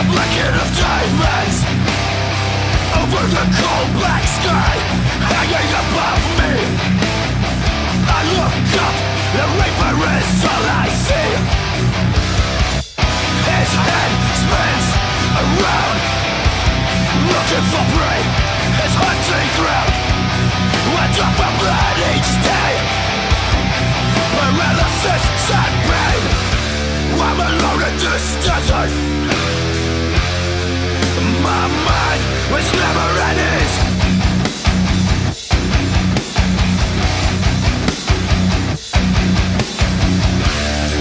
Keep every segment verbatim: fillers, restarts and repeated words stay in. a blanket of diamonds over the cold black sky hanging above me. I look up, the reaper is all I see. His head spins around, looking for prey, his hunting ground. Went up in blood each day, paralysis and pain. I'm alone in this desert. My mind was never at ease.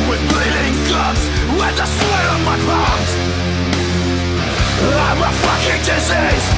With bleeding gums, with the sweat on my palms, I'm a fucking disease.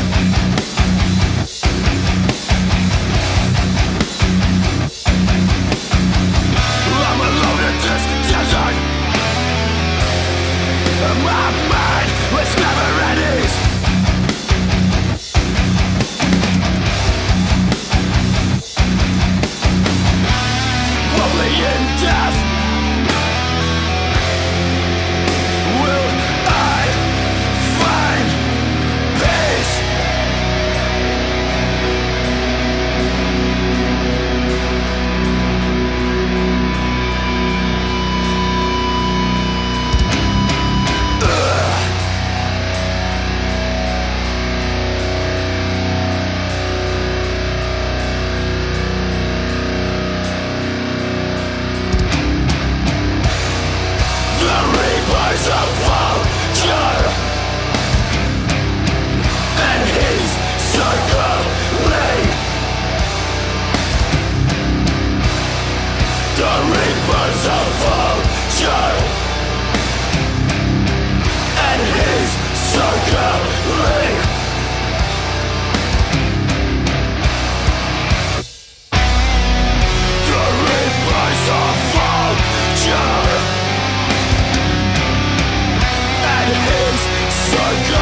Go!